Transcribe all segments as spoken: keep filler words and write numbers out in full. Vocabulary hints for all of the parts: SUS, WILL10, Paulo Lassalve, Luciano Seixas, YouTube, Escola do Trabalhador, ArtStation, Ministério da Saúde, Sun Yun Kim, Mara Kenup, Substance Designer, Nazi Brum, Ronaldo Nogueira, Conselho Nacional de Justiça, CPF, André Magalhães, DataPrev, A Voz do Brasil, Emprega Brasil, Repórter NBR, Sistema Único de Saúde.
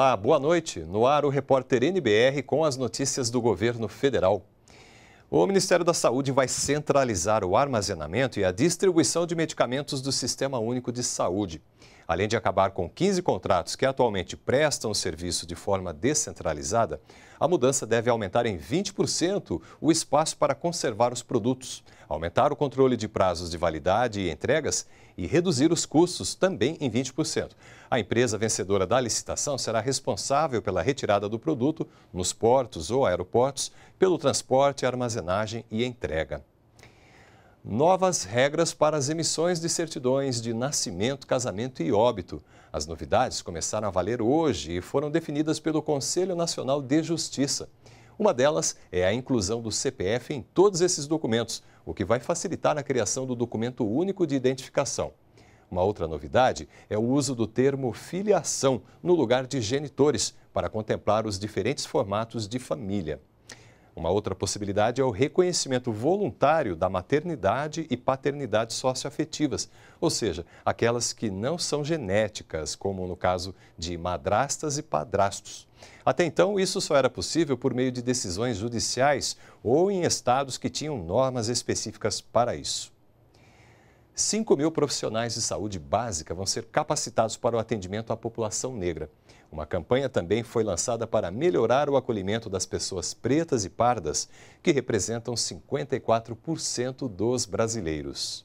Olá, boa noite. No ar, o Repórter N B R com as notícias do governo federal. O Ministério da Saúde vai centralizar o armazenamento e a distribuição de medicamentos do Sistema Único de Saúde. Além de acabar com quinze contratos que atualmente prestam o serviço de forma descentralizada, a mudança deve aumentar em vinte por cento o espaço para conservar os produtos, aumentar o controle de prazos de validade e entregas e reduzir os custos também em vinte por cento. A empresa vencedora da licitação será responsável pela retirada do produto nos portos ou aeroportos, pelo transporte, armazenagem e entrega. Novas regras para as emissões de certidões de nascimento, casamento e óbito. As novidades começaram a valer hoje e foram definidas pelo Conselho Nacional de Justiça. Uma delas é a inclusão do C P F em todos esses documentos, o que vai facilitar a criação do documento único de identificação. Uma outra novidade é o uso do termo filiação no lugar de genitores, para contemplar os diferentes formatos de família. Uma outra possibilidade é o reconhecimento voluntário da maternidade e paternidade socioafetivas, ou seja, aquelas que não são genéticas, como no caso de madrastas e padrastos. Até então, isso só era possível por meio de decisões judiciais ou em estados que tinham normas específicas para isso. cinco mil profissionais de saúde básica vão ser capacitados para o atendimento à população negra. Uma campanha também foi lançada para melhorar o acolhimento das pessoas pretas e pardas, que representam cinquenta e quatro por cento dos brasileiros.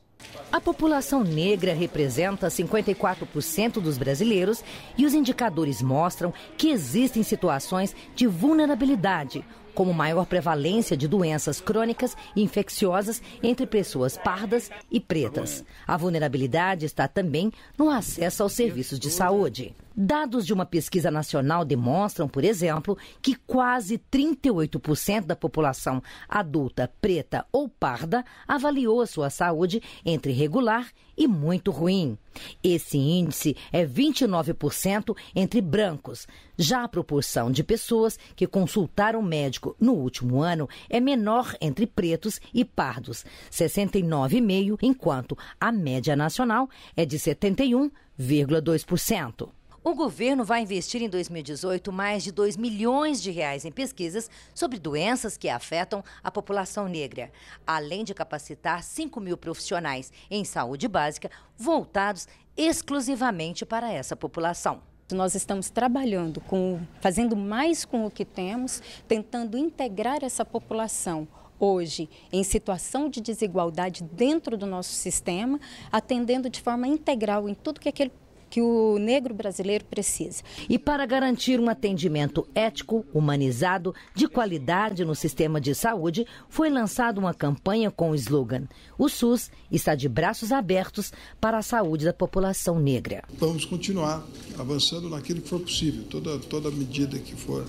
A população negra representa cinquenta e quatro por cento dos brasileiros e os indicadores mostram que existem situações de vulnerabilidade, como maior prevalência de doenças crônicas e infecciosas entre pessoas pardas e pretas. A vulnerabilidade está também no acesso aos serviços de saúde. Dados de uma pesquisa nacional demonstram, por exemplo, que quase trinta e oito por cento da população adulta, preta ou parda avaliou a sua saúde entre regular e muito ruim. Esse índice é vinte e nove por cento entre brancos. Já a proporção de pessoas que consultaram médico no último ano é menor entre pretos e pardos, sessenta e nove vírgula cinco por cento, enquanto a média nacional é de setenta e um vírgula dois por cento. O governo vai investir em dois mil e dezoito mais de dois milhões de reais em pesquisas sobre doenças que afetam a população negra, além de capacitar cinco mil profissionais em saúde básica voltados exclusivamente para essa população. Nós estamos trabalhando, com, fazendo mais com o que temos, tentando integrar essa população hoje em situação de desigualdade dentro do nosso sistema, atendendo de forma integral em tudo que aquele que o negro brasileiro precisa. E para garantir um atendimento ético, humanizado, de qualidade no sistema de saúde, foi lançada uma campanha com o slogan: o SUS está de braços abertos para a saúde da população negra. Vamos continuar avançando naquilo que for possível. Toda, toda medida que for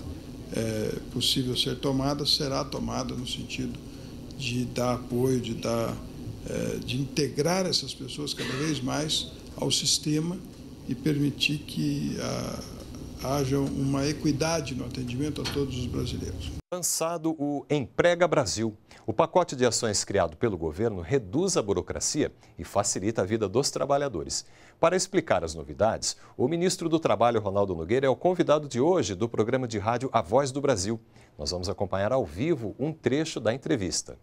é, possível ser tomada, será tomada no sentido de dar apoio, de, dar, é, de integrar essas pessoas cada vez mais ao sistema e permitir que ah, haja uma equidade no atendimento a todos os brasileiros. Lançado o Emprega Brasil. O pacote de ações criado pelo governo reduz a burocracia e facilita a vida dos trabalhadores. Para explicar as novidades, o ministro do Trabalho, Ronaldo Nogueira, é o convidado de hoje do programa de rádio A Voz do Brasil. Nós vamos acompanhar ao vivo um trecho da entrevista.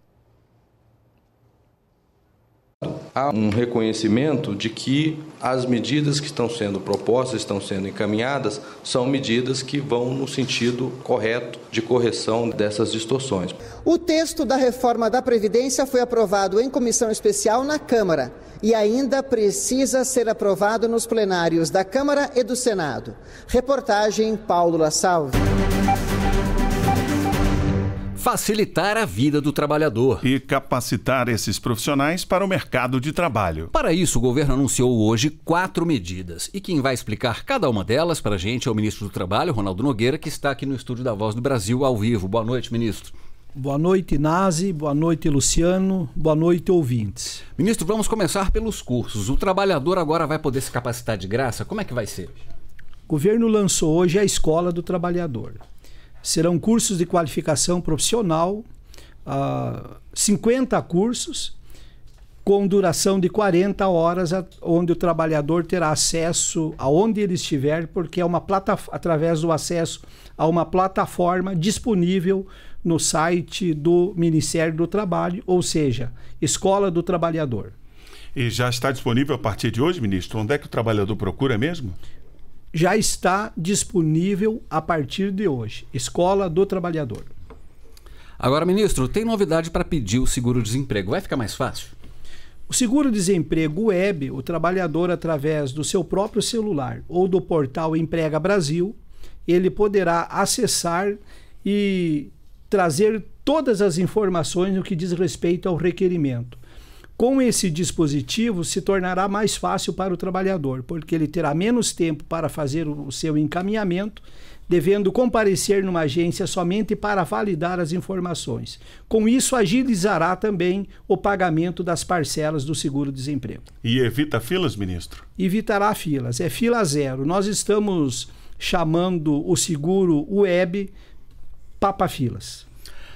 Há um reconhecimento de que as medidas que estão sendo propostas, estão sendo encaminhadas, são medidas que vão no sentido correto de correção dessas distorções. O texto da reforma da Previdência foi aprovado em comissão especial na Câmara e ainda precisa ser aprovado nos plenários da Câmara e do Senado. Reportagem Paulo Lassalve. Facilitar a vida do trabalhador e capacitar esses profissionais para o mercado de trabalho. Para isso, o governo anunciou hoje quatro medidas. E quem vai explicar cada uma delas para a gente é o ministro do Trabalho, Ronaldo Nogueira, que está aqui no estúdio da Voz do Brasil, ao vivo. Boa noite, ministro. Boa noite, Nazi. Boa noite, Luciano. Boa noite, ouvintes. Ministro, vamos começar pelos cursos. O trabalhador agora vai poder se capacitar de graça? Como é que vai ser? O governo lançou hoje a Escola do Trabalhador. Serão cursos de qualificação profissional, cinquenta cursos, com duração de quarenta horas, onde o trabalhador terá acesso aonde ele estiver, porque é uma plata através do acesso a uma plataforma disponível no site do Ministério do Trabalho, ou seja, Escola do Trabalhador. E já está disponível a partir de hoje, ministro? Onde é que o trabalhador procura mesmo? Já está disponível a partir de hoje, Escola do Trabalhador. Agora, ministro, tem novidade para pedir o seguro-desemprego. Vai ficar mais fácil? O seguro-desemprego web, o trabalhador, através do seu próprio celular ou do portal Emprega Brasil, ele poderá acessar e trazer todas as informações no que diz respeito ao requerimento. Com esse dispositivo, se tornará mais fácil para o trabalhador, porque ele terá menos tempo para fazer o seu encaminhamento, devendo comparecer numa agência somente para validar as informações. Com isso, agilizará também o pagamento das parcelas do seguro-desemprego. E evita filas, ministro? Evitará filas, é fila zero. Nós estamos chamando o seguro web papa-filas.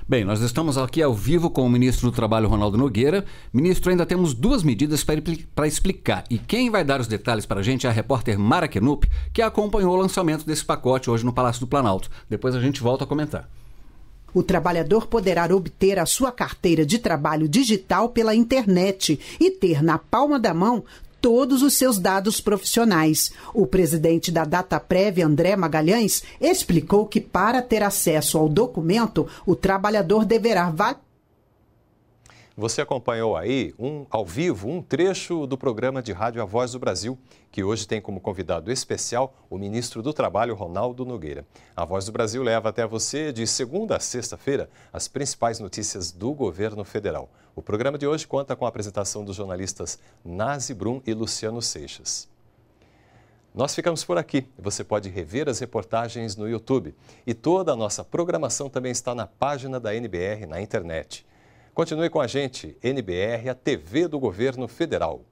Bem, nós estamos aqui ao vivo com o ministro do Trabalho, Ronaldo Nogueira. Ministro, ainda temos duas medidas para explicar. E quem vai dar os detalhes para a gente é a repórter Mara Kenup, que acompanhou o lançamento desse pacote hoje no Palácio do Planalto. Depois a gente volta a comentar. O trabalhador poderá obter a sua carteira de trabalho digital pela internet e ter na palma da mão todos os seus dados profissionais. O presidente da DataPrev, André Magalhães, explicou que para ter acesso ao documento, o trabalhador deverá... Você acompanhou aí, um, ao vivo, um trecho do programa de rádio A Voz do Brasil, que hoje tem como convidado especial o ministro do Trabalho, Ronaldo Nogueira. A Voz do Brasil leva até você, de segunda a sexta-feira, as principais notícias do governo federal. O programa de hoje conta com a apresentação dos jornalistas Nazi Brum e Luciano Seixas. Nós ficamos por aqui. Você pode rever as reportagens no YouTube. E toda a nossa programação também está na página da N B R na internet. Continue com a gente, N B R, a T V do Governo Federal.